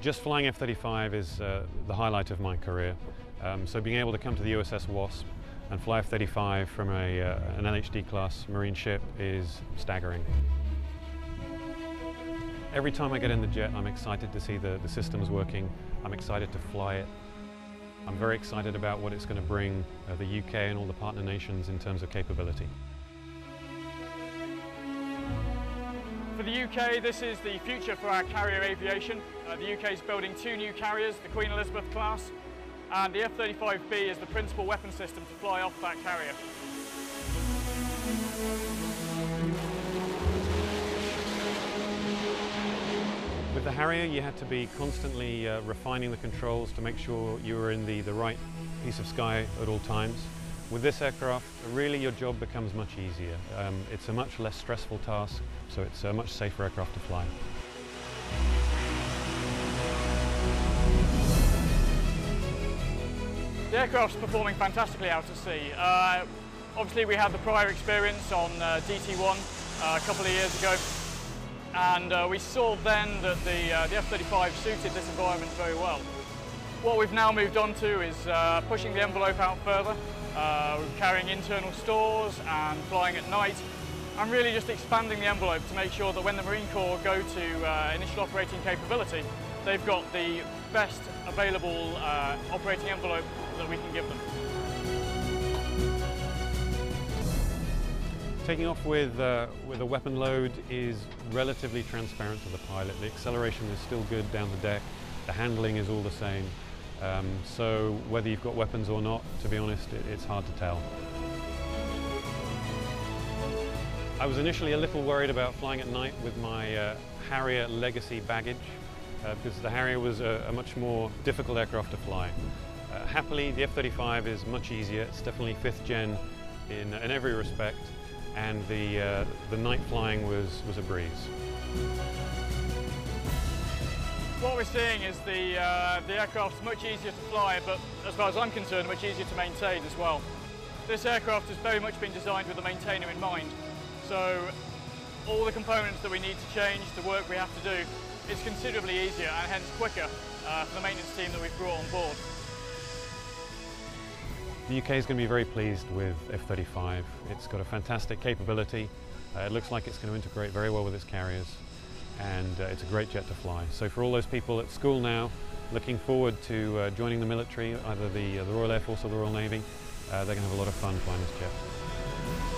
Just flying F-35 is the highlight of my career. So being able to come to the USS Wasp and fly F-35 from an LHD class Marine ship is staggering. Every time I get in the jet, I'm excited to see the systems working. I'm excited to fly it. I'm very excited about what it's going to bring the UK and all the partner nations in terms of capability. For the UK, this is the future for our carrier aviation. The UK is building two new carriers, the Queen Elizabeth class, and the F-35B is the principal weapon system to fly off that carrier. With the Harrier, you had to be constantly refining the controls to make sure you were in the right piece of sky at all times. With this aircraft, really your job becomes much easier. It's a much less stressful task, so it's a much safer aircraft to fly. The aircraft's performing fantastically out at sea. Obviously we had the prior experience on DT-1 a couple of years ago, and we saw then that the F-35 suited this environment very well. What we've now moved on to is pushing the envelope out further, carrying internal stores and flying at night, and really just expanding the envelope to make sure that when the Marine Corps go to initial operating capability, they've got the best available operating envelope that we can give them. Taking off with a weapon load is relatively transparent to the pilot. The acceleration is still good down the deck. The handling is all the same. So whether you've got weapons or not, to be honest, it's hard to tell. I was initially a little worried about flying at night with my Harrier legacy baggage, because the Harrier was a much more difficult aircraft to fly. Happily, the F-35 is much easier. It's definitely fifth gen in every respect, and the night flying was a breeze. What we're seeing is the aircraft's much easier to fly, but as far as I'm concerned, much easier to maintain as well. This aircraft has very much been designed with the maintainer in mind, so all the components that we need to change, the work we have to do, it's considerably easier and hence quicker for the maintenance team that we've brought on board. The UK is going to be very pleased with F-35. It's got a fantastic capability. It looks like it's going to integrate very well with its carriers, and it's a great jet to fly. So for all those people at school now, looking forward to joining the military, either the Royal Air Force or the Royal Navy, they're going to have a lot of fun flying this jet.